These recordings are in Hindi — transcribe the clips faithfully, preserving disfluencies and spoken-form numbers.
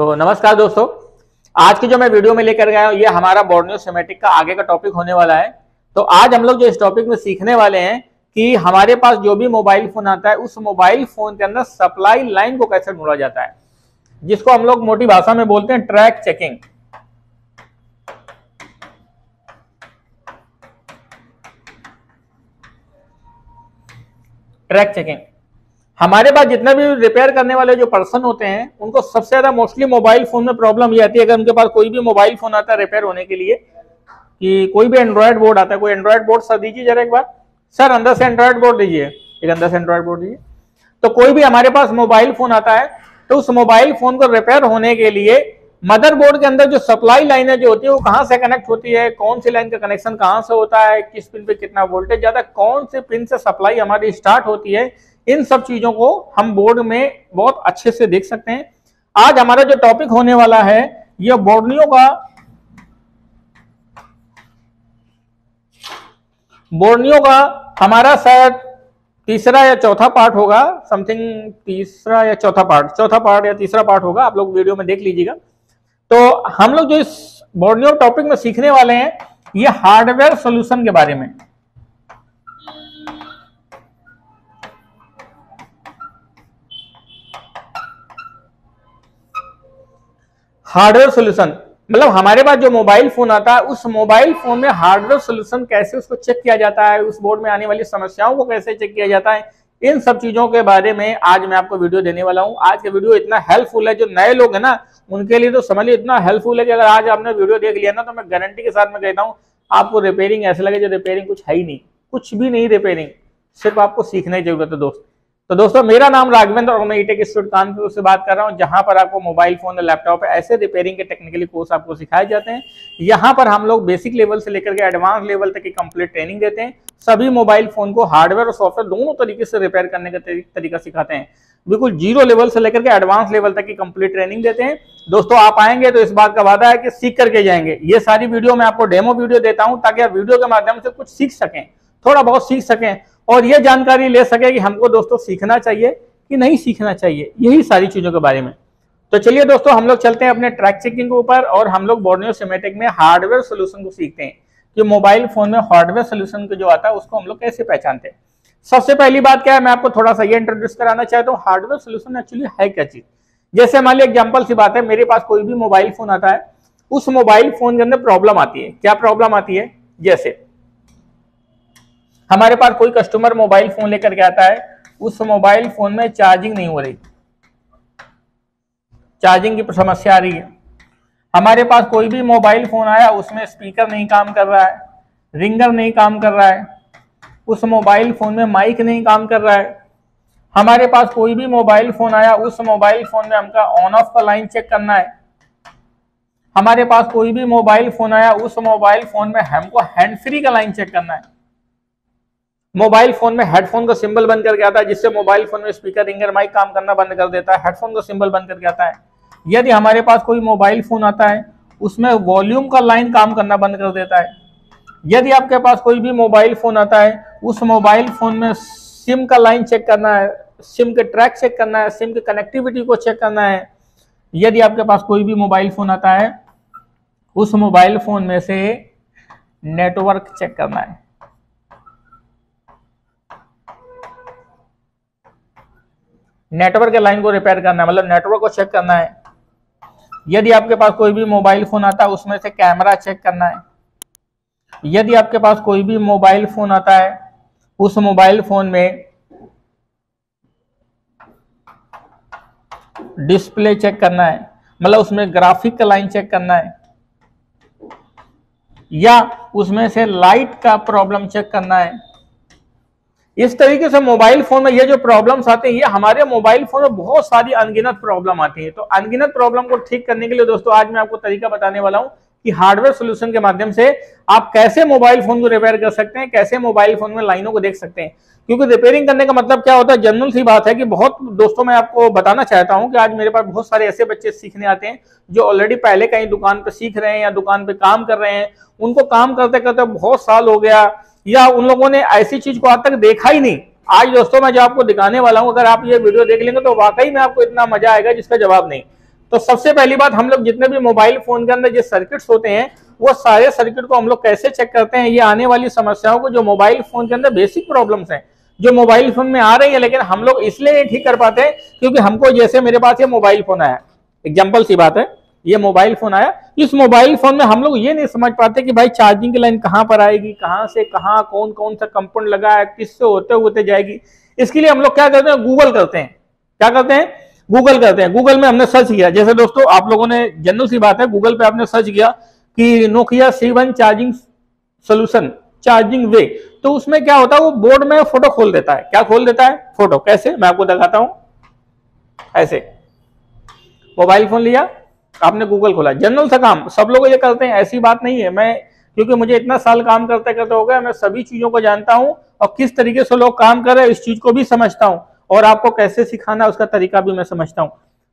तो नमस्कार दोस्तों, आज की जो मैं वीडियो में लेकर गया हूँ ये हमारा बोर्नियो स्कीमेटिक का आगे का टॉपिक होने वाला है। तो आज हम लोग जो इस टॉपिक में सीखने वाले हैं कि हमारे पास जो भी मोबाइल फोन आता है उस मोबाइल फोन के अंदर सप्लाई लाइन को कैसे ढूंढा जाता है, जिसको हम लोग मोटी भाषा में बोलते हैं ट्रैक चेकिंग। ट्रैक चेकिंग हमारे पास जितना भी रिपेयर करने वाले जो पर्सन होते हैं उनको सबसे ज्यादा मोस्टली मोबाइल फोन में प्रॉब्लम ये आती है, अगर उनके पास कोई भी मोबाइल फोन आता है रिपेयर होने के लिए, कि कोई भी एंड्रॉयड बोर्ड आता है, कोई एंड्रॉयड बोर्ड सर दीजिए जरा एक बार, सर अंदर से एंड्रॉयड बोर्ड दीजिए, एक अंदर से एंड्रॉयड बोर्ड दीजिए। तो कोई भी हमारे पास मोबाइल फोन आता है तो उस मोबाइल फोन को रिपेयर होने के लिए मदरबोर्ड के अंदर जो सप्लाई लाइन जो होती है वो कहाँ से कनेक्ट होती है, कौन सी लाइन का कनेक्शन कहाँ से होता है, किस पिन पे कितना वोल्टेज जाता है, कौन से पिन से सप्लाई हमारी स्टार्ट होती है, इन सब चीजों को हम बोर्ड में बहुत अच्छे से देख सकते हैं। आज हमारा जो टॉपिक होने वाला है यह बोर्नियो का बोर्नियो का हमारा शायद तीसरा या चौथा पार्ट होगा, समथिंग तीसरा या चौथा पार्ट चौथा पार्ट या तीसरा पार्ट होगा, आप लोग वीडियो में देख लीजिएगा। तो हम लोग जो इस बोर्नियो टॉपिक में सीखने वाले हैं ये हार्डवेयर सॉल्यूशन के बारे में, हार्डवेयर सॉल्यूशन मतलब हमारे पास जो मोबाइल फोन आता है उस मोबाइल फोन में हार्डवेयर सॉल्यूशन कैसे उसको चेक किया जाता है, उस बोर्ड में आने वाली समस्याओं को कैसे चेक किया जाता है, इन सब चीजों के बारे में आज मैं आपको वीडियो देने वाला हूं। आज का वीडियो इतना हेल्पफुल है, जो नए लोग हैं ना उनके लिए तो समझ लीजिए इतना हेल्पफुल है कि अगर आज आपने वीडियो देख लिया ना तो मैं गारंटी के साथ मैं कहता हूँ आपको रिपेयरिंग ऐसे लगे जो रिपेयरिंग कुछ है ही नहीं, कुछ भी नहीं रिपेयरिंग, सिर्फ आपको सीखने की जरूरत है दोस्त। तो दोस्तों मेरा नाम राघवेंद्र और मैं iTech Institute कानपुर से बात कर रहा हूँ, जहाँ पर आपको मोबाइल फोन और लैपटॉप ऐसे रिपेयरिंग के टेक्निकली कोर्स आपको सिखाए जाते हैं। यहाँ पर हम लोग बेसिक लेवल से लेकर के एडवांस लेवल तक की कंप्लीट ट्रेनिंग देते हैं, सभी मोबाइल फोन को हार्डवेयर और सॉफ्टवेयर दोनों तरीके से रिपेयर करने का तरीका सिखाते हैं, बिल्कुल जीरो लेवल से लेकर के एडवांस लेवल तक की कंप्लीट ट्रेनिंग देते हैं। दोस्तों आप आएंगे तो इस बात का वादा है कि सीख करके जाएंगे। ये सारी वीडियो मैं आपको डेमो वीडियो देता हूँ ताकि आप वीडियो के माध्यम से कुछ सीख सकें, थोड़ा बहुत सीख सकें और ये जानकारी ले सके कि हमको दोस्तों सीखना चाहिए कि नहीं सीखना चाहिए, यही सारी चीजों के बारे में। तो चलिए दोस्तों हम लोग चलते हैं अपने ट्रैक चेकिंग के ऊपर और हम लोग बोर्नियो स्कीमेटिक में हार्डवेयर सोल्यूशन को सीखते हैं कि मोबाइल फोन में हार्डवेयर सोल्यूशन जो आता है उसको हम लोग कैसे पहचानते हैं। सबसे पहली बात क्या है, मैं आपको थोड़ा सा ये इंट्रोड्यूस कराना चाहता हूँ हार्डवेयर सोल्यूशन एक्चुअली है क्या चीज। जैसे हमारे लिए एग्जाम्पल सी बात है, मेरे पास कोई भी मोबाइल फोन आता है उस मोबाइल फोन के अंदर प्रॉब्लम आती है। क्या प्रॉब्लम आती है, जैसे हमारे पास कोई कस्टमर मोबाइल फोन लेकर के आता है, उस मोबाइल फोन में चार्जिंग नहीं हो रही, चार्जिंग की समस्या आ रही है। हमारे पास कोई भी मोबाइल फोन आया उसमें स्पीकर नहीं काम कर रहा है, रिंगर नहीं काम कर रहा है, उस मोबाइल फोन में माइक नहीं काम कर रहा है। हमारे पास कोई भी मोबाइल फोन आया उस मोबाइल फोन में हमका ऑन ऑफ का लाइन चेक करना है। हमारे पास कोई भी मोबाइल फोन आया उस मोबाइल फोन में हमको हैंड फ्री का लाइन चेक करना है। मोबाइल फोन में हेडफोन का सिंबल बंद करके आता है, जिससे मोबाइल फोन में स्पीकर रिंगर माइक काम करना बंद कर देता है, हेडफोन का सिंबल बंद करके आता है। यदि हमारे पास कोई मोबाइल फोन आता है उसमें वॉल्यूम का लाइन काम करना बंद कर देता है। यदि आपके पास कोई भी मोबाइल फोन आता है उस मोबाइल फोन में सिम का लाइन चेक करना है, सिम के ट्रैक चेक करना है, सिम की कनेक्टिविटी को चेक करना है। यदि आपके पास कोई भी मोबाइल फोन आता है उस मोबाइल फोन में से नेटवर्क चेक करना है। नेटवर्क के लाइन को रिपेयर करना है, मतलब नेटवर्क को चेक करना है। यदि आपके पास कोई भी मोबाइल फोन आता है उसमें से कैमरा चेक करना है। यदि आपके पास कोई भी मोबाइल फोन आता है उस मोबाइल फोन में डिस्प्ले चेक करना है, मतलब उसमें ग्राफिक का लाइन चेक करना है, या उसमें से लाइट का प्रॉब्लम चेक करना है। इस तरीके से मोबाइल फोन में ये जो प्रॉब्लम्स आते हैं, ये हमारे मोबाइल फोन में बहुत सारी अनगिनत प्रॉब्लम आती है। तो अनगिनत प्रॉब्लम को ठीक करने के लिए दोस्तों आज मैं आपको तरीका बताने वाला हूं कि हार्डवेयर सॉल्यूशन के माध्यम से आप कैसे मोबाइल फोन को रिपेयर कर सकते हैं, कैसे मोबाइल फोन में लाइनों को देख सकते हैं। क्योंकि रिपेयरिंग करने का मतलब क्या होता है, जनरल सी बात है कि बहुत दोस्तों मैं आपको बताना चाहता हूं कि आज मेरे पास बहुत सारे ऐसे बच्चे सीखने आते हैं जो ऑलरेडी पहले कहीं दुकान पर सीख रहे हैं या दुकान पर काम कर रहे हैं, उनको काम करते करते बहुत साल हो गया या उन लोगों ने ऐसी चीज को आज तक देखा ही नहीं। आज दोस्तों मैं जो आपको दिखाने वाला हूं, अगर आप ये वीडियो देख लेंगे तो वाकई में आपको इतना मजा आएगा जिसका जवाब नहीं। तो सबसे पहली बात, हम लोग जितने भी मोबाइल फोन के अंदर जो सर्किट्स होते हैं वो सारे सर्किट को हम लोग कैसे चेक करते हैं, ये आने वाली समस्याओं को जो मोबाइल फोन के अंदर बेसिक प्रॉब्लम्स हैं जो मोबाइल फोन में आ रही है, लेकिन हम लोग इसलिए नहीं ठीक कर पाते हैं क्योंकि हमको, जैसे मेरे पास ये मोबाइल फोन आया, एग्जाम्पल सी बात है, ये मोबाइल फोन आया, इस मोबाइल फोन में हम लोग ये नहीं समझ पाते कि भाई चार्जिंग की लाइन कहाँ पर आएगी, कहाँ से कहाँ, कौन कौन सा कंपाउंड लगा है, किससे होते होते जाएगी। इसके लिए हम लोग क्या करते हैं, गूगल करते हैं, क्या करते हैं, गूगल करते हैं। गूगल में हमने सर्च किया, जैसे दोस्तों आप लोगों ने, जनरल सी बात है, गूगल पे आपने सर्च किया कि Nokia C one charging solution, charging way, तो उसमें क्या होता है, वो बोर्ड में फोटो खोल देता है। क्या खोल देता है, फोटो। कैसे, मैं आपको दिखाता हूं। ऐसे मोबाइल फोन लिया आपने, गूगल खोला, जनरल सा काम, सब लोग ये करते हैं, ऐसी बात नहीं है। मैं, क्योंकि मुझे इतना साल काम करते करते हो गया, मैं सभी चीजों को जानता हूं और किस तरीके से लोग काम कर रहे हैं इस चीज को भी समझता हूं, और आपको कैसे सिखाना उसका तरीका भी मैं समझता हूं।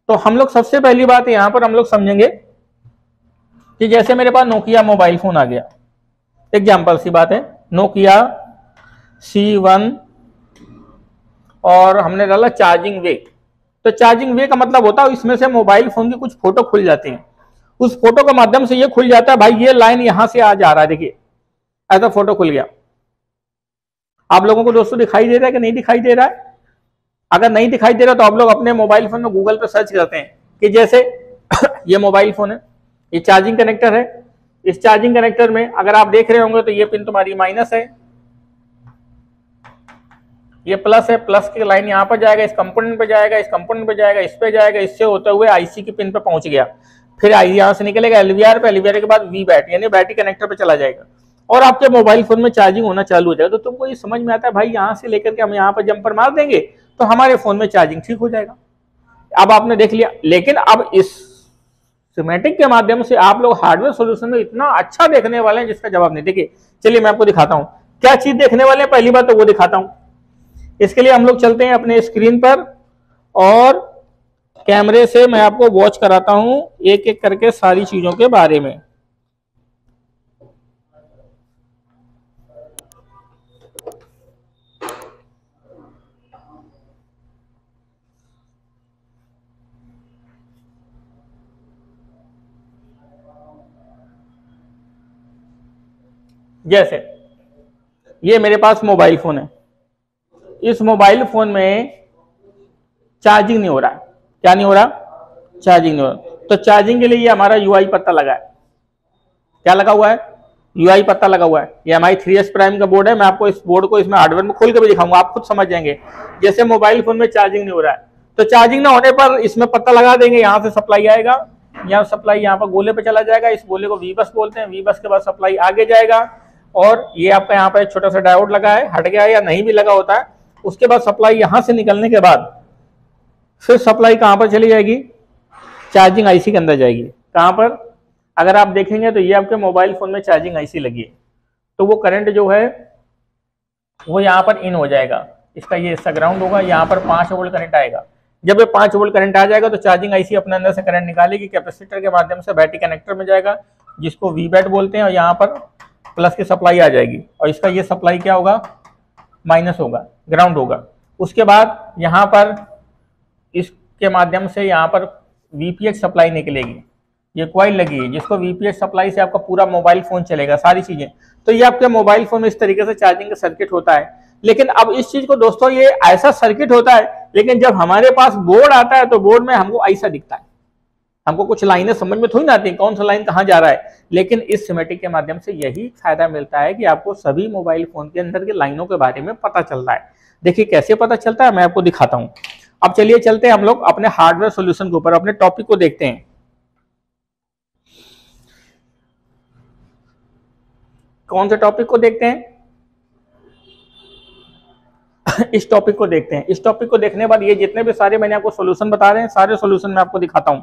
तो हम लोग सबसे पहली बात यहां पर हम लोग समझेंगे कि जैसे मेरे पास नोकिया मोबाइल फोन आ गया, एग्जाम्पल सी बात है, नोकिया सी वन, और हमने डाला चार्जिंग वे। तो चार्जिंग वे का मतलब होता है इसमें से मोबाइल फोन के कुछ फोटो खुल जाते हैं, उस फोटो के माध्यम से ये खुल जाता है, भाई ये लाइन यहां से आ जा रहा है, देखिए ऐसा फोटो खुल गया। आप लोगों को दोस्तों दिखाई दे रहा है कि नहीं दिखाई दे रहा है? अगर नहीं दिखाई दे रहा तो आप लोग अपने मोबाइल फोन में गूगल पर सर्च करते हैं कि जैसे ये मोबाइल फोन है, ये चार्जिंग कनेक्टर है, इस चार्जिंग कनेक्टर में अगर आप देख रहे होंगे तो ये पिन तुम्हारी माइनस है, ये प्लस है, प्लस की लाइन यहाँ पर जाएगा, इस कंपोनेंट पे जाएगा, इस कंपोनेंट पे जाएगा, इस पे जाएगा, इससे होते हुए आईसी की पिन पे पहुंच गया, फिर आई यहाँ से निकलेगा एलवीआर पे, एलवीआर के बाद वी बैट यानी बैटरी कनेक्टर पे चला जाएगा और आपके मोबाइल फोन में चार्जिंग होना चालू हो जाएगा। तो तुमको ये समझ में आता है, भाई यहाँ से लेकर के हम यहाँ पर जंपर मार देंगे तो हमारे फोन में चार्जिंग ठीक हो जाएगा। अब आपने देख लिया, लेकिन अब इस सिमेटिक के माध्यम से आप लोग हार्डवेयर सोल्यूशन में इतना अच्छा देखने वाले हैं जिसका जवाब नहीं। देखिए चलिए मैं आपको दिखाता हूँ क्या चीज देखने वाले हैं, पहली बात तो वो दिखाता हूँ। इसके लिए हम लोग चलते हैं अपने स्क्रीन पर और कैमरे से मैं आपको वॉच कराता हूं एक एक करके सारी चीजों के बारे में। जैसे ये मेरे पास मोबाइल फोन है, इस मोबाइल फोन में चार्जिंग नहीं हो रहा है, क्या नहीं हो रहा, चार्जिंग नहीं हो रहा। तो चार्जिंग के लिए ये हमारा यूआई पत्ता लगा है, क्या लगा हुआ है, यूआई पत्ता लगा हुआ है। ये हमारी थ्री एस प्राइम का बोर्ड है, मैं आपको इस बोर्ड को इसमें हार्डवेयर में खोल के भी दिखाऊंगा, आप खुद समझ जाएंगे। जैसे मोबाइल फोन में चार्जिंग नहीं हो रहा है तो चार्जिंग ना होने पर इसमें पत्ता लगा देंगे, यहाँ से सप्लाई आएगा, यहाँ सप्लाई यहाँ पर गोले पे चला जाएगा, इस गोले को वी बस बोलते हैं, वी बस के बाद सप्लाई आगे जाएगा और ये आपका यहाँ पर छोटा सा डायोड लगा है, हट गया या नहीं भी लगा होता है, उसके बाद सप्लाई यहां से निकलने के बाद फिर सप्लाई कहां पर चली जाएगी, चार्जिंग आईसी के अंदर जाएगी। कहां पर, अगर आप देखेंगे तो ये आपके मोबाइल फोन में चार्जिंग आईसी लगी है, तो वो करंट जो है वो यहां पर इन हो जाएगा, इसका ये हिस्सा ग्राउंड होगा, यहां पर पांच वोल्ट करंट आएगा। जब ये पांच वोल्ट करंट आ जाएगा तो चार्जिंग आईसी अपने अंदर से करंट निकालेगी, कैपेसिटर के माध्यम से बैटरी कनेक्टर में जाएगा जिसको वी बैट बोलते हैं, और यहाँ पर प्लस की सप्लाई आ जाएगी और इसका ये सप्लाई क्या होगा, माइनस होगा, ग्राउंड होगा। उसके बाद यहाँ पर इसके माध्यम से यहाँ पर वीपीएच सप्लाई निकलेगी, ये कॉइल लगी है जिसको वीपीएच सप्लाई से आपका पूरा मोबाइल फोन चलेगा, सारी चीजें। तो ये आपके मोबाइल फोन में इस तरीके से चार्जिंग का सर्किट होता है। लेकिन अब इस चीज को दोस्तों, ये ऐसा सर्किट होता है, लेकिन जब हमारे पास बोर्ड आता है तो बोर्ड में हमको ऐसा दिखता है, हमको कुछ लाइनें समझ में थोड़ी ना आती कौन सा लाइन कहाँ जा रहा है। लेकिन इस सिमेटिक के माध्यम से यही फायदा मिलता है कि आपको सभी मोबाइल फोन के अंदर के लाइनों के बारे में पता चलता है। देखिए कैसे पता चलता है, मैं आपको दिखाता हूं। अब चलिए चलते हैं हम लोग अपने हार्डवेयर सॉल्यूशन के ऊपर, अपने टॉपिक को देखते हैं। कौन से टॉपिक को देखते हैं इस टॉपिक को देखते हैं। इस टॉपिक को देखने के बाद ये जितने भी सारे मैंने आपको सॉल्यूशन बता रहे हैं, सारे सॉल्यूशन मैं आपको दिखाता हूं।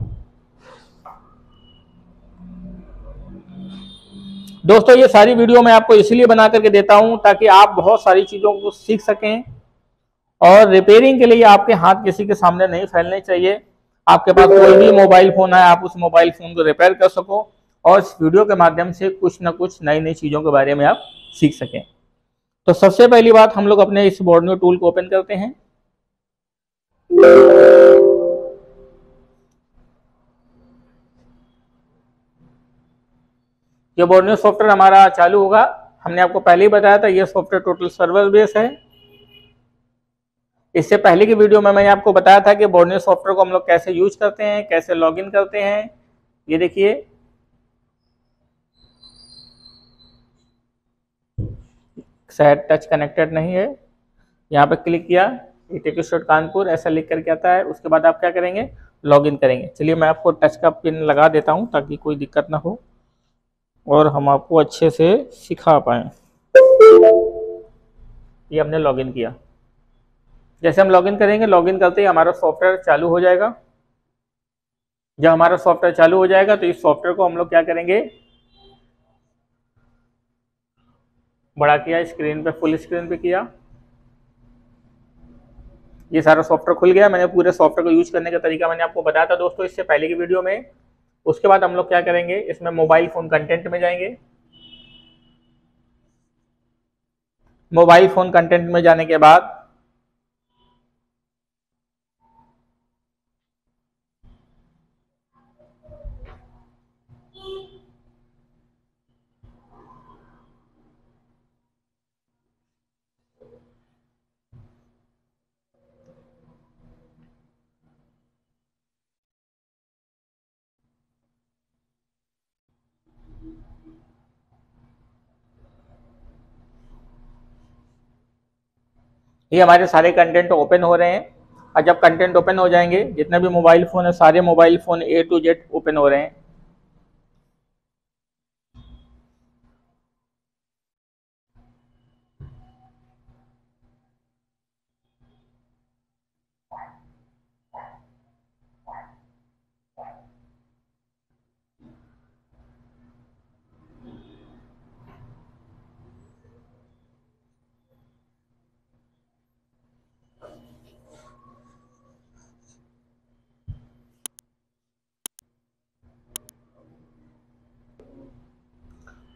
दोस्तों ये सारी वीडियो मैं आपको इसलिए बना करके देता हूं ताकि आप बहुत सारी चीज़ों को सीख सकें, और रिपेयरिंग के लिए आपके हाथ किसी के सामने नहीं फैलने चाहिए। आपके पास कोई भी मोबाइल फ़ोन है, आप उस मोबाइल फ़ोन को रिपेयर कर सको और इस वीडियो के माध्यम से कुछ ना कुछ नई नई चीज़ों के बारे में आप सीख सकें। तो सबसे पहली बात, हम लोग अपने इस बोर्नियो टूल को ओपन करते हैं। ये बोर्नियो सॉफ्टवेयर हमारा चालू होगा। हमने आपको पहले ही बताया था ये सॉफ्टवेयर टोटल सर्वर बेस है। इससे पहले की वीडियो में मैंने आपको बताया था कि बोर्नियो सॉफ्टवेयर को हम लोग कैसे यूज करते हैं, कैसे लॉगिन करते हैं। ये देखिए, शायद टच कनेक्टेड नहीं है, यहाँ पर क्लिक किया टेक इंस्टीट्यूट कानपुर ऐसा लिख करके आता है। उसके बाद आप क्या करेंगे, लॉगिन करेंगे। चलिए मैं आपको टच का पिन लगा देता हूँ ताकि कोई दिक्कत ना हो और हम आपको अच्छे से सिखा पाएँ। ये हमने लॉगिन किया। जैसे हम लॉगिन करेंगे, लॉगिन करते ही हमारा सॉफ्टवेयर चालू हो जाएगा। जब हमारा सॉफ्टवेयर चालू हो जाएगा तो इस सॉफ्टवेयर को हम लोग क्या करेंगे, बड़ा किया, स्क्रीन पे फुल स्क्रीन पे किया। ये सारा सॉफ्टवेयर खुल गया। मैंने पूरे सॉफ्टवेयर को यूज करने का तरीका मैंने आपको बताया था दोस्तों इससे पहले की वीडियो में। उसके बाद हम लोग क्या करेंगे, इसमें मोबाइल फोन कंटेंट में जाएंगे। मोबाइल फोन कंटेंट में जाने के बाद ये हमारे सारे कंटेंट ओपन हो रहे हैं। और जब कंटेंट ओपन हो जाएंगे, जितने भी मोबाइल फ़ोन है सारे mobile phone A to Z open हो रहे हैं।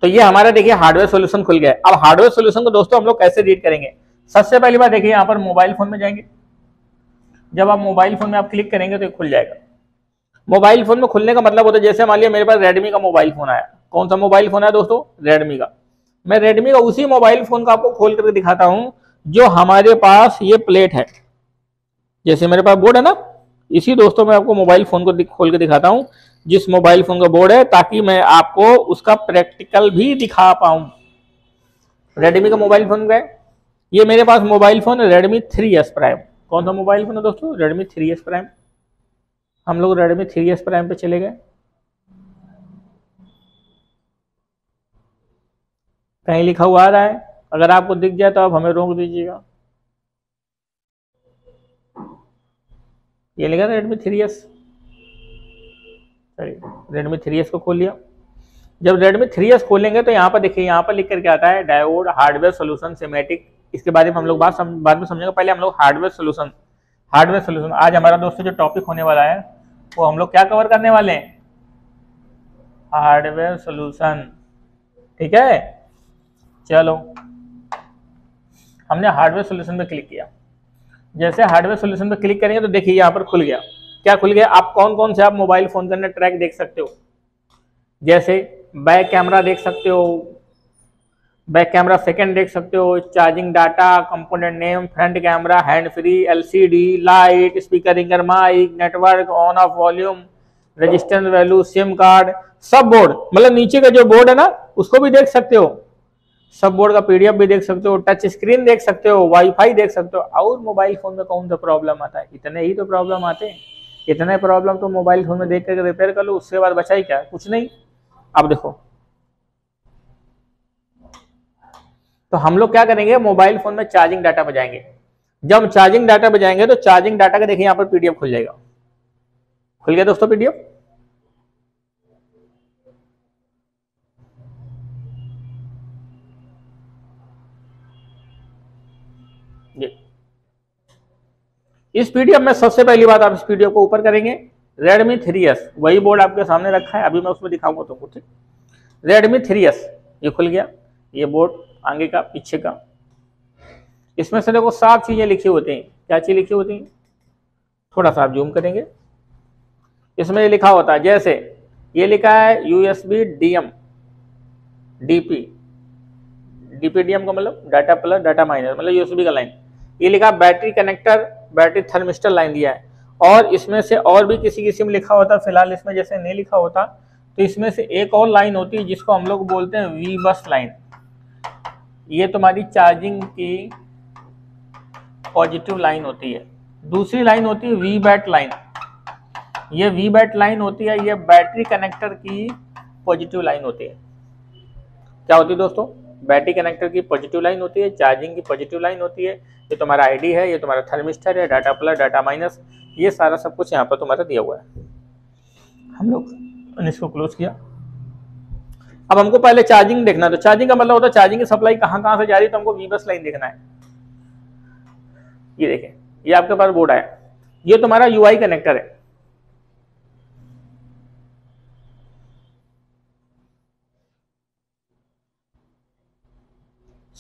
तो ये हमारा देखिए हार्डवेयर सॉल्यूशन खुल गया है। अब हार्डवेयर सॉल्यूशन को दोस्तों हम लोग कैसे रीड करेंगे, सबसे पहली बात देखिए यहाँ पर मोबाइल फोन में जाएंगे। जब आप मोबाइल फोन में आप क्लिक करेंगे तो ये खुल जाएगा। मोबाइल फोन में खुलने का मतलब होता है, जैसे मान लिया मेरे पास रेडमी का मोबाइल फोन आया। कौन सा मोबाइल फोन आया दोस्तों, रेडमी का। मैं रेडमी का उसी मोबाइल फोन का आपको खोल करके दिखाता हूँ जो हमारे पास ये प्लेट है। जैसे मेरे पास बोर्ड है ना, इसी दोस्तों मैं आपको मोबाइल फोन को खोल के दिखाता हूँ जिस मोबाइल फोन का बोर्ड है, ताकि मैं आपको उसका प्रैक्टिकल भी दिखा पाऊँ। रेडमी का मोबाइल फोन गए। ये मेरे पास मोबाइल फोन है रेडमी थ्री एस प्राइम। कौन सा मोबाइल फोन है दोस्तों, रेडमी थ्री एस प्राइम। हम लोग रेडमी थ्री एस प्राइम पे चले गए। कहीं लिखा हुआ आ रहा है, अगर आपको दिख जाए तो आप हमें रोक दीजिएगा। ये लिखा Redmi three S, Redmi three S को खोल लिया। जब रेडमी थ्री एस खोलेंगे तो यहाँ पर देखिए, यहाँ पर लिख करके आता है डायोड हार्डवेयर सॉल्यूशन सिमेटिक। इसके बारे में हम लोग बात बाद में समझेंगे। पहले हम लोग हार्डवेयर सॉल्यूशन, हार्डवेयर सॉल्यूशन आज हमारा दोस्तों जो टॉपिक होने वाला है वो हम लोग क्या कवर करने वाले हैं, हार्डवेयर सॉल्यूशन। ठीक है, चलो हमने हार्डवेयर सॉल्यूशन पे क्लिक किया। जैसे हार्डवेयर सॉल्यूशन पे क्लिक करेंगे तो देखिए यहाँ पर खुल गया। क्या खुल गया, आप कौन कौन से आप मोबाइल फोन के अंदर ट्रैक देख सकते हो। जैसे बैक कैमरा देख सकते हो, बैक कैमरा सेकंड देख सकते हो, charging data, component name, front camera, hand free, LCD, light, speaker, mic, network, on off volume, resistance value, SIM card, sub board, मतलब नीचे का जो बोर्ड है ना उसको भी देख सकते हो। सब बोर्ड का पीडीएफ भी देख सकते हो, टच स्क्रीन देख सकते हो, वाईफाई देख सकते हो। और मोबाइल फोन में कौन सा प्रॉब्लम आता है, इतने ही तो प्रॉब्लम आते हैं। इतने प्रॉब्लम तो मोबाइल फोन में देख कर रिपेयर कर लो, उसके बाद बचाई क्या, कुछ नहीं। अब देखो तो हम लोग क्या करेंगे, मोबाइल फोन में चार्जिंग डाटा पे जाएंगे। जब चार्जिंग डाटा पे जाएंगे तो चार्जिंग डाटा का देखिए यहाँ पर पीडीएफ खुल जाएगा। खुल गया दोस्तों पीडीएफ। इस पीडीएफ में सबसे पहली बात आप इस पीडीएफ को ऊपर करेंगे। Redmi थ्री एस, वही बोर्ड आपके सामने रखा है, अभी मैं उसमें दिखाऊंगा तुमको। ठीक, Redmi थ्री एस ये खुल गया। ये बोर्ड आगे का पीछे का, इसमें से देखो साफ चीजें लिखी होती हैं। क्या चीज लिखी होती हैं, थोड़ा सा आप जूम करेंगे, इसमें ये लिखा होता है। जैसे ये लिखा है यूएसबी डीएम, डीपी डीपीडीएम का मतलब डाटा प्लस डाटा माइनस मतलब यूएसबी का लाइन, ये लिखा battery connector, battery thermistor line दिया है। और इसमें से और भी किसी किसी में लिखा होता, फिलहाल इसमें जैसे नहीं लिखा होता, तो इसमें से एक और लाइन होती है जिसको हम लोग बोलते हैं वी बस लाइन। ये तुम्हारी चार्जिंग की पॉजिटिव लाइन होती है। दूसरी लाइन होती है वी बैट लाइन, ये वी बैट लाइन होती है, ये बैटरी कनेक्टर की पॉजिटिव लाइन होती है। क्या होती है दोस्तों? बैटरी कनेक्टर की पॉजिटिव लाइन होती है, चार्जिंग की पॉजिटिव लाइन होती है। ये तुम्हारा आईडी है, ये तुम्हारा थर्मिस्टर है, डाटा प्लस डाटा माइनस, ये सारा सब कुछ यहाँ पर तुम्हारा दिया हुआ है। हम लोग ने इसको क्लोज किया। अब हमको पहले चार्जिंग देखना, तो चार्जिंग का मतलब होता है चार्जिंग की सप्लाई कहाँ कहाँ से जा रही है, तो हमको वी बस लाइन देखना है। ये देखें, ये आपके पास बोर्ड आया, ये तुम्हारा यूआई कनेक्टर है।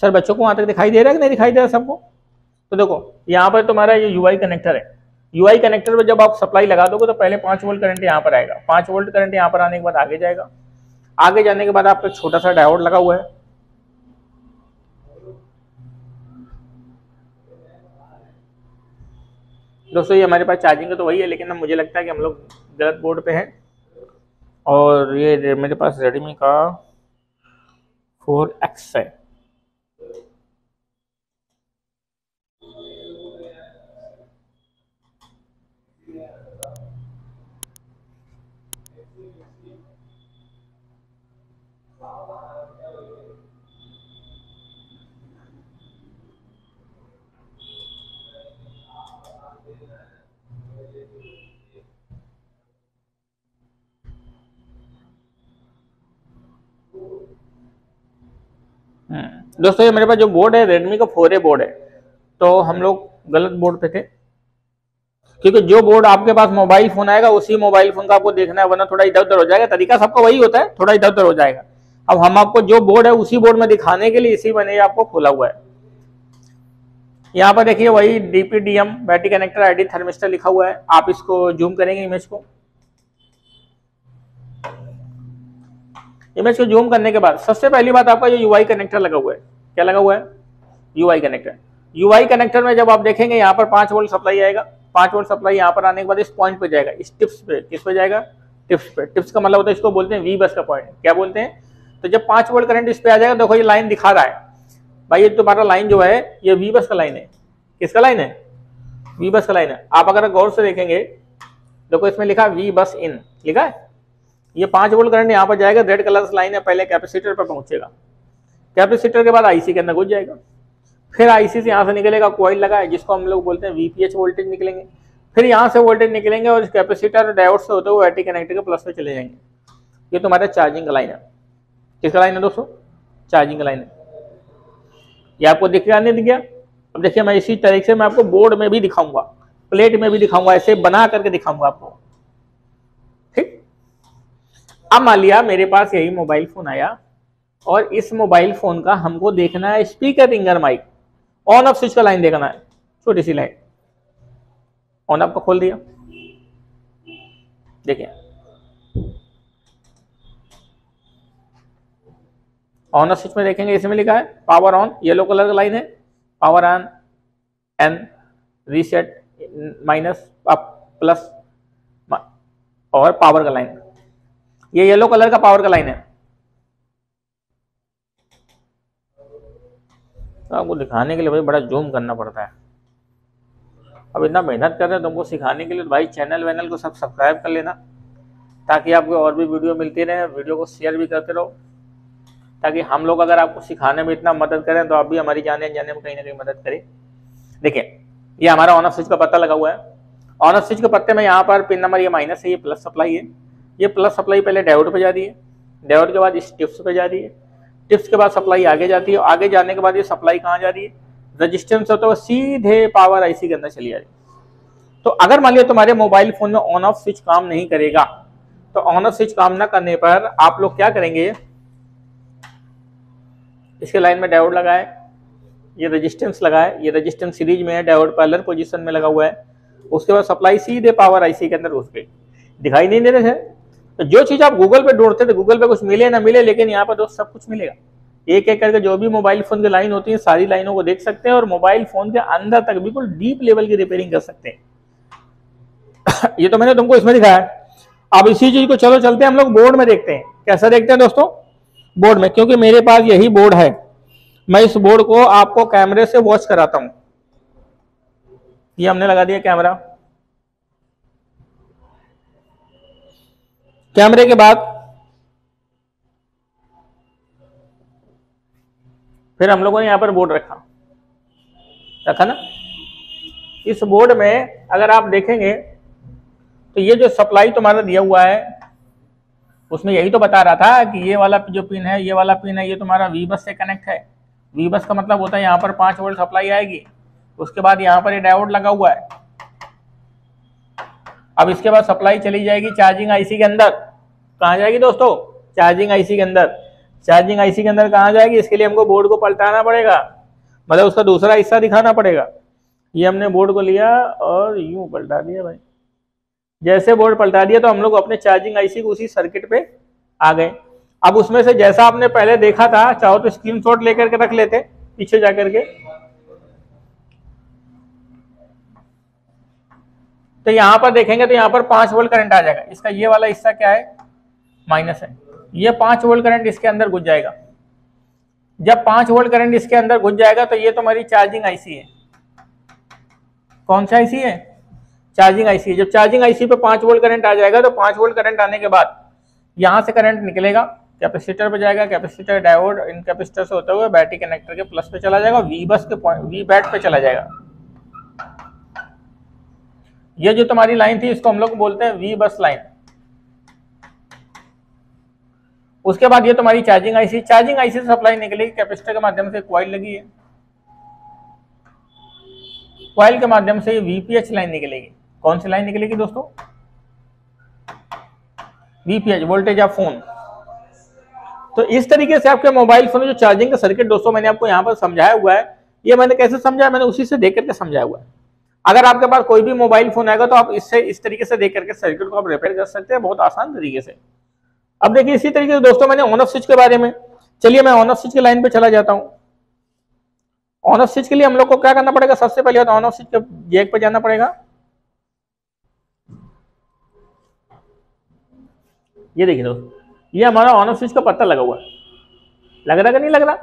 सर बच्चों को वहां तक दिखाई दे रहा है कि नहीं दिखाई दे रहा सबको? तो देखो यहाँ पर तुम्हारा ये यूआई कनेक्टर है। यूआई कनेक्टर पर जब आप सप्लाई लगा दोगे तो पहले पांच वोल्ट करंट यहाँ पर आएगा, पांच वोल्ट करंट यहाँ पर आने के बाद आगे जाएगा, आगे जाने के बाद आपका छोटा सा डायोड लगा हुआ है। दोस्तों ये हमारे पास चार्जिंग का तो वही है, लेकिन मुझे लगता है कि हम लोग गलत बोर्ड पे हैं। और ये मेरे पास रेडमी का फोर एक्स है। दोस्तों ये मेरे पास जो बोर्ड है रेडमी का फोर ए बोर्ड है, तो हम लोग गलत बोर्ड पे थे, क्योंकि जो बोर्ड आपके पास मोबाइल फोन आएगा उसी मोबाइल फोन का आपको देखना है, वरना थोड़ा इधर उधर हो जाएगा। तरीका सबका वही होता है, थोड़ा इधर उधर हो जाएगा। अब हम आपको जो बोर्ड है उसी बोर्ड में दिखाने के लिए इसी मैंने आपको खोला हुआ है। यहाँ पर देखिए वही DPDM battery connector ID thermistor लिखा हुआ है। आप इसको जूम करेंगे, इमेज को इमेज को जूम करने के बाद सबसे पहली बात आपका ये यूआई कनेक्टर लगा हुआ है। क्या लगा हुआ है? UI connector. यूआई कनेक्टर में जब आप देखेंगे यहाँ पर पांच वोल्ट सप्लाई आएगा, पांच वोल्ट सप्लाई यहाँ पर आने के बाद इस पॉइंट पे जाएगा, इस टिप्स पे। किस पे जाएगा? टिप्स पे। टिप्स का मतलब होता है, इसको बोलते हैं वी बस का पॉइंट। क्या बोलते हैं? तो जब पांच वोल्ट करंट इस पे आ जाएगा, देखो ये लाइन दिखा रहा है भाई, ये तुम्हारा लाइन जो है ये वी बस का लाइन है। किसका लाइन है? वी बस का लाइन है। आप अगर गौर से देखेंगे देखो इसमें लिखा वी बस इन लिखा है। ये पांच वोल्ट करंट यहाँ पर जाएगा, रेड कलर की लाइन है, पहले कैपेसिटर पर पहुंचेगा, कैपेसिटर के बाद आईसी के अंदर घुस जाएगा, फिर आईसी से यहाँ से निकलेगा, कॉइल लगा है जिसको हम लोग बोलते हैं वीपीएच वोल्टेज निकलेंगे, फिर यहाँ से वोल्टेज निकलेंगे और कैपेसिटर और डायोड से होते हुए बैटरी कनेक्टर के प्लस में चले जाएंगे। ये तुम्हारा चार्जिंग का लाइन है। किसका लाइन है दोस्तों? चार्जिंग का लाइन है। ये आपको दिख गया, नहीं दिख गया? अब देखिए मैं इसी तरीके से मैं आपको बोर्ड में भी दिखाऊंगा, प्लेट में भी दिखाऊंगा, ऐसे बना करके दिखाऊंगा आपको, ठीक? अब मान लिया मेरे पास यही मोबाइल फोन आया और इस मोबाइल फोन का हमको देखना है speaker ringer mic on off switch का लाइन देखना है। छोटी सी लाइन ऑन ऑफ का खोल दिया, देखिए ऑन ऑफ स्विच में देखेंगे इसमें लिखा है पावर ऑन, येलो कलर का लाइन है, power on N reset minus plus और पावर का लाइन, ये येलो कलर का पावर का लाइन है। आपको दिखाने के लिए भाई बड़ा जूम करना पड़ता है, अब इतना मेहनत कर रहे हैं तुमको सिखाने के लिए, भाई चैनल वैनल को सब सब्सक्राइब कर लेना ताकि आपको और भी वीडियो मिलती रहे, वीडियो को शेयर भी करते रहो, ताकि हम लोग अगर आपको सिखाने में इतना मदद करें तो आप भी हमारी जाने जाने में कहीं ना कहीं मदद करें। देखिए ये हमारा ऑन ऑफ स्विच का पत्ता लगा हुआ है। ऑन ऑफ स्विच के पत्ते में यहाँ पर पिन नंबर ये माइनस है, ये प्लस सप्लाई है, ये प्लस सप्लाई पहले डायोड पे जाती है, डायोड के बाद इस टिप्स पे जाती है, टिप्स के बाद सप्लाई आगे जाती है, आगे जाने के बाद ये सप्लाई कहाँ जा रही है? रजिस्टेंस होता है, सीधे पावर आईसी के अंदर चली जा रही है। तो अगर मान लिया तुम्हारे मोबाइल फोन में ऑन ऑफ स्विच काम नहीं करेगा, तो ऑन ऑफ स्विच काम ना करने पर आप लोग क्या करेंगे? इसके लाइन में डायोड लगाए, ये रजिस्टेंस लगाए, ये रजिस्टेंस सीरीज में है, डायोड पैरेलल पोजीशन में लगा हुआ है, उसके बाद सप्लाई सीधे पावर आईसी के अंदर घुस गई, दिखाई नहीं दे रहे थे। तो जो चीज आप गूगल पे ढूंढते थे गूगल पे कुछ मिले ना मिले, लेकिन यहाँ पर दोस्त सब कुछ मिलेगा। एक एक करके जो भी मोबाइल फोन की लाइन होती है सारी लाइनों को देख सकते हैं और मोबाइल फोन के अंदर तक बिल्कुल डीप लेवल की रिपेयरिंग कर सकते हैं। ये तो मैंने तुमको इसमें दिखाया। अब इसी चीज को चलो चलते हैं हम लोग बोर्ड में देखते हैं, कैसा देखते हैं दोस्तों बोर्ड में, क्योंकि मेरे पास यही बोर्ड है। मैं इस बोर्ड को आपको कैमरे से वॉच कराता हूं। ये हमने लगा दिया कैमरा। कैमरे के बाद फिर हम लोगों ने यहां पर बोर्ड रखा रखा ना। इस बोर्ड में अगर आप देखेंगे तो ये जो सप्लाई तुम्हारा दिया हुआ है उसमें यही तो बता रहा था कि ये वाला जो पिन है ये वाला पिन है ये तुम्हारा वी बस से कनेक्ट है। वी बस का मतलब होता है यहाँ पर पांच वोल्ट सप्लाई आएगी, उसके बाद यहाँ पर ये डायोड लगा हुआ है। अब इसके बाद सप्लाई चली जाएगी चार्जिंग आईसी के अंदर। कहाँ जाएगी दोस्तों? चार्जिंग आईसी के अंदर। चार्जिंग आईसी के अंदर कहाँ जाएगी? इसके लिए हमको बोर्ड को पलटाना पड़ेगा, मतलब उसका दूसरा हिस्सा दिखाना पड़ेगा। ये हमने बोर्ड को लिया और यूं पलटा दिया भाई। जैसे बोर्ड पलटा दिया तो हम लोग अपने चार्जिंग आईसी को उसी सर्किट पे आ गए। अब उसमें से जैसा आपने पहले देखा था, चाहो तो स्क्रीनशॉट लेकर के रख लेते पीछे जाकर के, तो यहां पर देखेंगे तो यहां पर पांच वोल्ट करंट आ जाएगा। इसका ये वाला हिस्सा क्या है? माइनस है। ये पांच वोल्ट करंट इसके अंदर घुस जाएगा। जब पांच वोल्ट करंट इसके अंदर घुस जाएगा तो ये तुम्हारी चार्जिंग आईसी है। कौन सा आईसी है? चार्जिंग आईसी है। जब चार्जिंग आईसी पे पांच वोल्ट करंट आ जाएगा तो पांच वोल्ट करंट आने के बाद यहां से करंट निकलेगा, कैपेसिटर पे जाएगा, कैपेसिटर डायोड इन कैपेसिटर से होता हुआ बैटरी कनेक्टर के प्लस पे चला जाएगा, वी बस के पॉइंट वी बैट पे चला जाएगा। ये जो तुम्हारी लाइन थी इसको हम लोग बोलते हैं वी बस लाइन। उसके बाद ये तुम्हारी चार्जिंग आईसी, चार्जिंग आईसी से सप्लाई निकलेगी कैपेसिटर के माध्यम से। कॉइल लगी है, कॉइल के माध्यम से वीपीएच लाइन निकलेगी। कौन सी लाइन निकलेगी दोस्तों? VPH, voltage of phone. तो इस तरीके से आपके मोबाइल फोन जो चार्जिंग का सर्किट दोस्तों मैंने आपको यहाँ पर समझाया हुआ है। ये मैंने कैसे समझाया? मैंने उसी से देख करके समझाया हुआ है। अगर आपके पास कोई भी मोबाइल फोन आएगा तो आप इससे इस तरीके से देख करके सर्किट को आप रिपेयर कर सकते हैं, बहुत आसान तरीके से। अब देखिए इसी तरीके से दोस्तों मैंने ऑन ऑफ स्विच के बारे में, चलिए मैं ऑन ऑफ स्विच के लाइन पे चला जाता हूँ। ऑन ऑफ स्विच के लिए हम लोग को क्या करना पड़ेगा? सबसे पहले ऑन ऑफ स्विच के जैक पे जाना पड़ेगा। ये देखिए दोस्तों, ये हमारा ऑन ऑफ स्विच का पत्ता लगा हुआ है, लग रहा है कि नहीं लग रहा?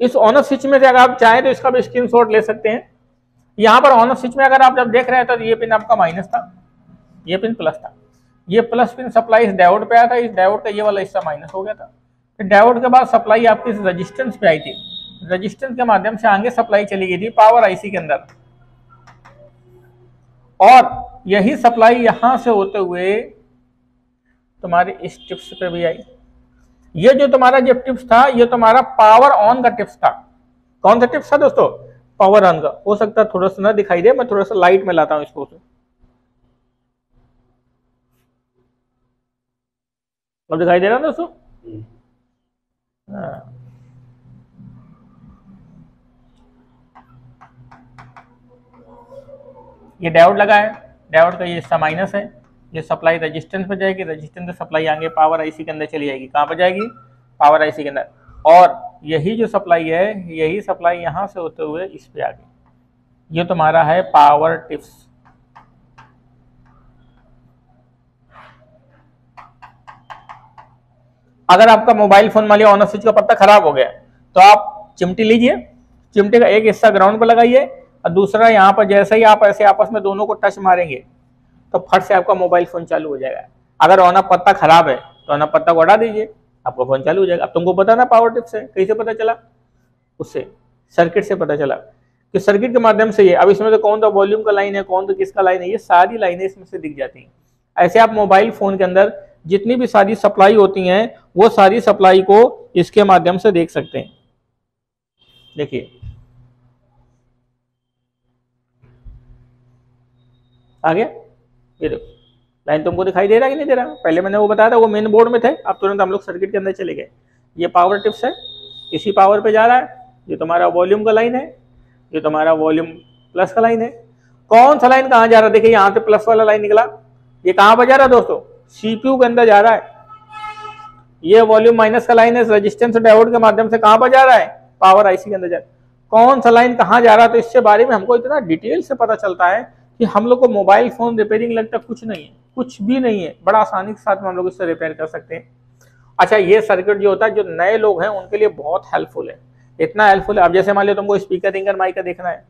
इस ऑन ऑफ स्विच में से अगर आप चाहें तो इसका भी स्क्रीनशॉट ले सकते हैं। यहाँ पर ऑन ऑफ स्विच में अगर आप जब देख रहे हैं तो ये पिन आपका माइनस था, ये पिन प्लस था। ये प्लस पिन सप्लाई इस डायोड पे आया था, इस डायोड का ये वाला हिस्सा माइनस हो गया था। फिर डायोड के बाद सप्लाई आपकी रजिस्टेंस पे आई थी, रजिस्टेंस के माध्यम से आगे सप्लाई चली गई थी पावर आईसी के अंदर, और यही सप्लाई यहाँ से होते हुए तुम्हारे इस टिप्स पे भी आई। ये जो तुम्हारा जब टिप्स था ये तुम्हारा पावर ऑन का टिप्स था। कौन सा टिप्स था दोस्तों? पावर ऑन का। हो सकता है थोड़ा सा ना दिखाई दे, मैं थोड़ा सा लाइट में लाता हूं इसको। अब दिखाई दे रहा है दोस्तों? ये डायोड लगा है, डायोड का ये हिस्सा माइनस है, ये सप्लाई रेजिस्टेंस पर जाएगी, रेजिस्टेंस से सप्लाई आगे पावर आईसी के अंदर चली जाएगी। कहां पर जाएगी? पावर आईसी के अंदर। और यही जो सप्लाई है यही सप्लाई यहाँ से होते हुए इस पे आ गई। ये तुम्हारा है पावर टिप्स। अगर आपका मोबाइल फोन मान लिया ऑन ऑफ स्विच का पत्ता खराब हो गया तो आप चिमटी लीजिए, चिमटी का एक हिस्सा ग्राउंड पर लगाइए और दूसरा यहाँ पर। जैसे ही आप ऐसे आपस में दोनों को टच मारेंगे तो फट से आपका मोबाइल फोन चालू हो जाएगा। अगर ऑन ऑफ पत्ता खराब है तो ऑन ऑफ पत्ता को हटा दीजिए, आपका फोन चालू हो जाएगा। अब तुमको पता ना पावर टिप्स है, कैसे पता चला? उससे सर्किट से पता चला कि सर्किट के माध्यम से ये। अब इसमें तो कौन सा वॉल्यूम का लाइन है, कौन सा किसका लाइन है, ये सारी लाइनें इसमें से दिख जाती हैं। ऐसे आप मोबाइल फोन के अंदर जितनी भी सारी सप्लाई होती हैं वो सारी सप्लाई को इसके माध्यम से देख सकते हैं। देखिए आगे ये देखो लाइन तुमको दिखाई दे रहा है कि नहीं दे रहा? पहले मैंने वो बताया था, वो मेन बोर्ड में थे। अब तुरंत हम लोग सर्किट के अंदर चले गए। ये पावर टिप्स है, इसी पावर पे जा रहा है। ये तुम्हारा वॉल्यूम का लाइन है, ये तुम्हारा वॉल्यूम प्लस का लाइन है। कौन सा लाइन कहाँ जा रहा है? देखिए यहाँ से प्लस वाला लाइन निकला, ये कहाँ पर जा रहा है दोस्तों? सीपीयू के अंदर जा रहा है। ये वॉल्यूम माइनस का लाइन है, रेजिस्टेंस और डायोड के माध्यम से कहां पर जा रहा है? पावर आईसी के अंदर जा रहा है। कौन सा लाइन कहां जा रहा है तो इसके बारे में हमको इतना डिटेल से पता चलता है कि हम लोग को मोबाइल फोन रिपेयरिंग लगता कुछ नहीं है, कुछ भी नहीं है, बड़ा आसानी के साथ हम लोग इससे रिपेयर कर सकते हैं। अच्छा, ये सर्किट जो होता है जो नए लोग हैं उनके लिए बहुत हेल्पफुल है, इतना हेल्पफुल है। अब जैसे मान लो तुमको स्पीकर रिंगर माइक का देखना है,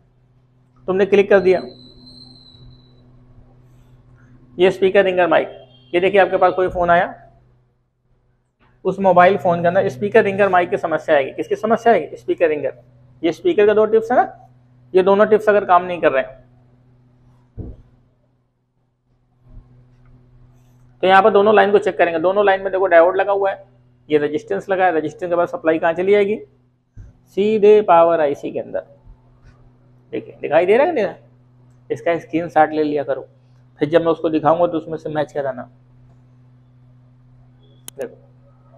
तुमने क्लिक कर दिया, ये स्पीकर रिंगर माइक, ये देखिए आपके पास कोई फोन आया, उस मोबाइल फोन के अंदर स्पीकर रिंगर माइक की समस्या आएगी। किसकी समस्या आएगी? Speaker ringer. ये स्पीकर के दो टिप्स है ना, ये दोनों टिप्स अगर काम नहीं कर रहे हैं तो यहाँ पर दोनों लाइन को चेक करेंगे। दोनों लाइन में देखो डायोड लगा हुआ है, ये रेजिस्टेंस लगा है, रेजिस्टेंस के बाद सप्लाई कहाँ चली जाएगी? सीधे पावर आईसी के अंदर। देखिए दिखाई दे रहा है ना, इसका स्क्रीन शॉट ले लिया करो, फिर जब मैं उसको दिखाऊंगा तो उसमें से मैच कराना। देखो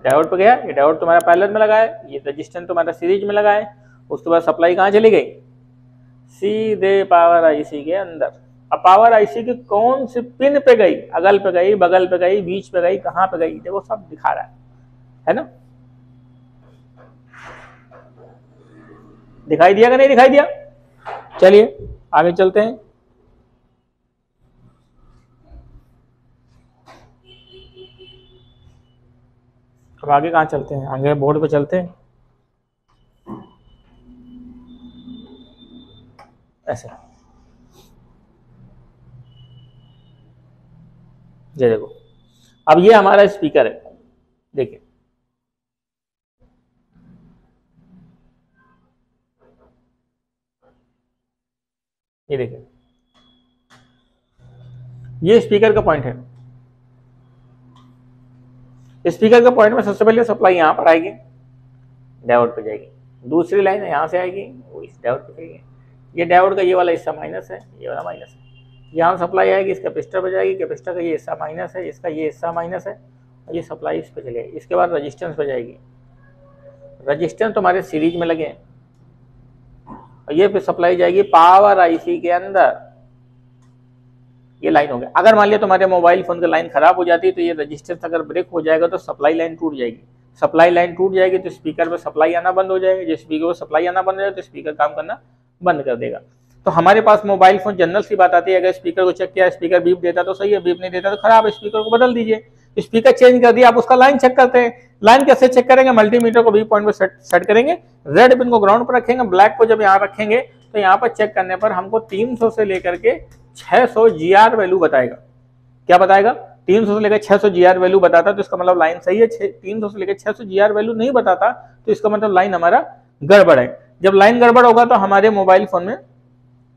डायोड पे गया, ये डायोड तुम्हारा पैरेलल में लगा है, ये रेजिस्टेंस तुम्हारा सीरीज में लगा है, उसके बाद सप्लाई कहाँ चली गई? सीधे पावर आईसी के अंदर। अब पावर आईसी की कौन सी पिन पे गई? अगल पे गई, बगल पे गई, बीच पे गई, कहां पे गई? देखो सब दिखा रहा है, है ना? दिखाई दिया कि नहीं दिखाई दिया? चलिए आगे चलते हैं। अब आगे कहां चलते हैं? आगे बोर्ड पे चलते हैं। ऐसे ये देखो, अब ये हमारा स्पीकर है, देखिए ये देखिए ये स्पीकर का पॉइंट है। स्पीकर का पॉइंट में सबसे पहले सप्लाई यहां पर आएगी, डायोड पे जाएगी, दूसरी लाइन यहां से आएगी, वो इस डायोड पे जाएगी। ये डायोड का ये वाला हिस्सा माइनस है, ये वाला माइनस है, यहाँ सप्लाई आएगी, इस कैपेसिटर पर जाएगी, कैपेसिटर का ये हिस्सा माइनस है, इसका ये हिस्सा माइनस है, और ये सप्लाई इस पर चली जाएगी। इसके बाद रेजिस्टेंस पर जाएगी, रेजिस्टेंस तुम्हारे सीरीज में लगे हैं, और ये फिर सप्लाई जाएगी पावर आईसी के अंदर। ये लाइन हो गया। अगर मान लिया तुम्हारे मोबाइल फोन की लाइन खराब हो जाती है तो ये रेजिस्टेंस अगर ब्रेक हो जाएगा तो सप्लाई लाइन टूट जाएगी, सप्लाई लाइन टूट जाएगी तो स्पीकर पर सप्लाई आना बंद हो जाएगा, जो स्पीकर पर सप्लाई आना बंद हो जाएगा तो स्पीकर काम करना बंद कर देगा। तो हमारे पास मोबाइल फोन जनरल सी बात आती है, अगर स्पीकर को चेक किया, स्पीकर बीप देता तो सही है, बीप नहीं देता तो खराब है, स्पीकर को बदल दीजिए। स्पीकर चेंज कर दिया, आप उसका लाइन चेक करते हैं। लाइन कैसे चेक करेंगे? मल्टीमीटर को बीप पॉइंट पर सेट सेट करेंगे, रेड पिन को ग्राउंड पर रखेंगे, ब्लैक को जब यहाँ रखेंगे तो यहाँ पर चेक करने पर हमको तीन सौ से लेकर के छह सौ जी आर वैल्यू बताएगा। क्या बताएगा? तीन सौ से लेकर छह सौ जी आर वैल्यू बताता तो इसका मतलब लाइन सही है, तीन सौ से लेकर छह सौ जी आर वैल्यू नहीं बताता तो इसका मतलब लाइन हमारा गड़बड़ है। जब लाइन गड़बड़ होगा तो हमारे मोबाइल फोन में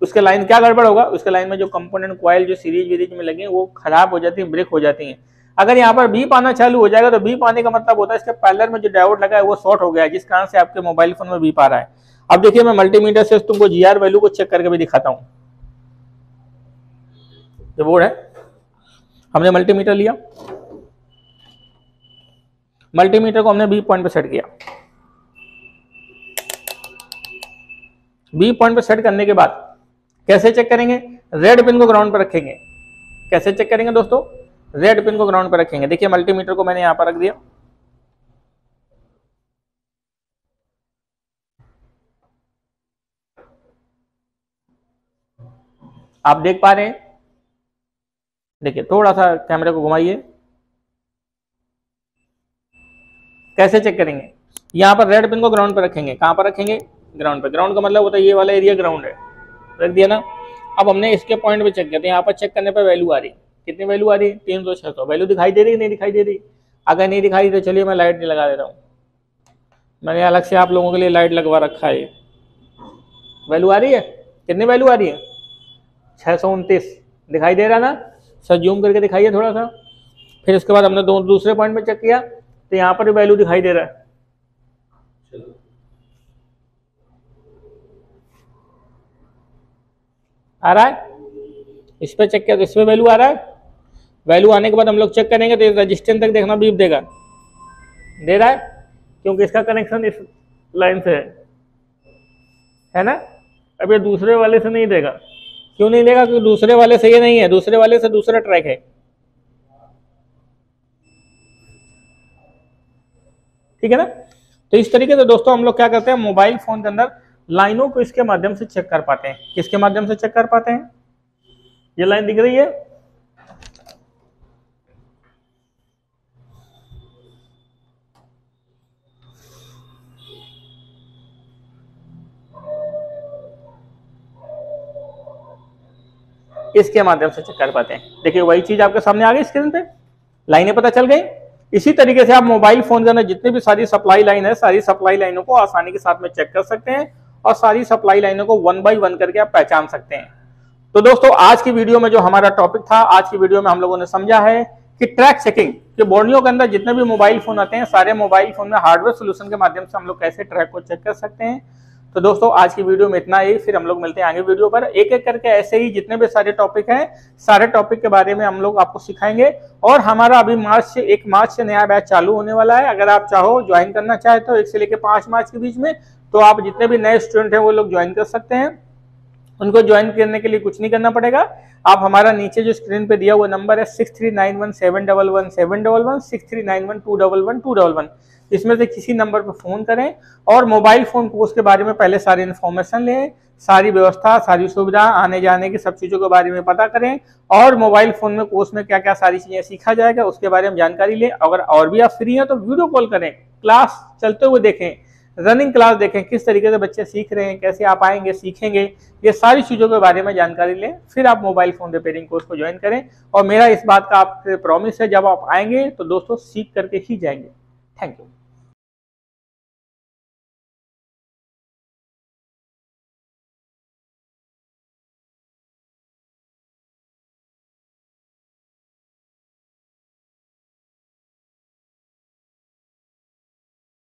उसके लाइन क्या गड़बड़ होगा? उसके लाइन में जो कंपोनेंट कॉइल जो सीरीज वीरीज में लगे हैं वो खराब हो जाती है, ब्रेक हो जाती हैं। अगर यहाँ पर बीप आना चालू हो जाएगा तो बीप आने का मतलब होता है इसके पैरेलल में जो डायोड लगा है वो शॉर्ट हो गया है, जिस कारण से आपके मोबाइल फोन में बीप आ रहा है। अब देखिए मैं मल्टीमीटर से तुमको जी आर वैल्यू को चेक करके भी दिखाता हूँ। जो बोर्ड है, हमने मल्टीमीटर लिया, मल्टीमीटर को हमने बीप पॉइंट पर सेट किया, बीप पॉइंट पर सेट करने के बाद कैसे चेक करेंगे? रेड पिन को ग्राउंड पर रखेंगे। कैसे चेक करेंगे दोस्तों? रेड पिन को ग्राउंड पर रखेंगे। देखिए मल्टीमीटर को मैंने यहां पर रख दिया, आप देख पा रहे हैं। देखिए थोड़ा सा कैमरे को घुमाइए, कैसे चेक करेंगे? यहां पर रेड पिन को ग्राउंड पर रखेंगे। कहां पर रखेंगे? ग्राउंड पर। ग्राउंड का मतलब होता है ये वाला एरिया ग्राउंड है, रख दिया ना। अब हमने इसके पॉइंट पे चेक करते हैं, यहाँ पर चेक करने पे वैल्यू आ रही है, कितनी वैल्यू आ रही है? तीन सौ छह सौ वैल्यू दिखाई दे रही है, नहीं दिखाई दे रही? अगर नहीं दिखाई तो चलिए मैं लाइट नहीं लगा देता हूँ, मैंने अलग से आप लोगों के लिए लाइट लगवा रखा है। वैल्यू आ रही है, कितनी वैल्यू आ रही है? छः सौ उनतीस दिखाई दे रहा ना सर, जूम करके दिखाइए थोड़ा सा। फिर उसके बाद हमने दो दूसरे पॉइंट पर चेक किया तो यहाँ पर भी वैल्यू दिखाई दे रहा है। आ रहा है, इस पर चेक किया तो इसमें वैल्यू आ रहा है। वैल्यू आने के बाद हम लोग चेक करेंगे तो रेजिस्टेंस तक देखना बीप देगा, दे रहा है, क्योंकि इसका कनेक्शन इस लाइन से है, है ना। अब ये दूसरे वाले से नहीं देगा, क्यों नहीं देगा? क्योंकि दूसरे वाले से ये नहीं है, दूसरे वाले से दूसरा ट्रैक है, ठीक है ना। तो इस तरीके से दोस्तों हम लोग क्या करते हैं, मोबाइल फोन के अंदर लाइनों को इसके माध्यम से चेक कर पाते हैं। किसके माध्यम से चेक कर पाते हैं, ये लाइन दिख रही है, इसके माध्यम से चेक कर पाते हैं। देखिए वही चीज आपके सामने आ गई स्क्रीन पे, लाइनें पता चल गई। इसी तरीके से आप मोबाइल फोन के अंदर जितनी भी सारी सप्लाई लाइन है, सारी सप्लाई लाइनों को आसानी के साथ में चेक कर सकते हैं और सारी सप्लाई लाइनों को वन बाय वन करके आप पहचान सकते हैं। तो दोस्तों आज की वीडियो में जो हमारा टॉपिक था, आज की वीडियो में हम लोगों ने समझा है कि ट्रैक चेकिंग, कि बोर्नियो के अंदर जितने भी मोबाइल फोन आते हैं सारे मोबाइल फोन में हार्डवेयर सोल्यूशन के माध्यम से हम लोग कैसे ट्रैक को चेक कर सकते हैं। तो दोस्तों आज की वीडियो में इतना ही, फिर हम लोग मिलते हैं आगे वीडियो पर। एक एक करके ऐसे ही जितने भी सारे टॉपिक हैं, सारे टॉपिक के बारे में हम लोग आपको सिखाएंगे। और हमारा अभी मार्च से एक मार्च से नया बैच चालू होने वाला है। अगर आप चाहो ज्वाइन करना चाहे तो एक से लेकर पाँच मार्च के बीच में, तो आप जितने भी नए स्टूडेंट हैं वो लोग ज्वाइन कर सकते हैं। उनको ज्वाइन करने के लिए कुछ नहीं करना पड़ेगा, आप हमारा नीचे जो स्क्रीन पे दिया हुआ नंबर है six three nine one seven double one seven double one, six three nine one two double one two double one, इसमें से किसी नंबर पर फ़ोन करें और मोबाइल फ़ोन कोर्स के बारे में पहले सारी इन्फॉर्मेशन लें, सारी व्यवस्था, सारी सुविधा, आने जाने की सब चीज़ों के बारे में पता करें और मोबाइल फ़ोन में कोर्स में क्या क्या सारी चीज़ें सीखा जाएगा उसके बारे में जानकारी लें। अगर और भी आप फ्री हैं तो वीडियो कॉल करें, क्लास चलते हुए देखें, रनिंग क्लास देखें, किस तरीके से बच्चे सीख रहे हैं, कैसे आप आएंगे सीखेंगे, ये सारी चीज़ों के बारे में जानकारी लें, फिर आप मोबाइल फ़ोन रिपेयरिंग कोर्स को ज्वाइन करें। और मेरा इस बात का आपसे प्रॉमिस है, जब आप आएंगे तो दोस्तों सीख करके ही जाएंगे। Thank you.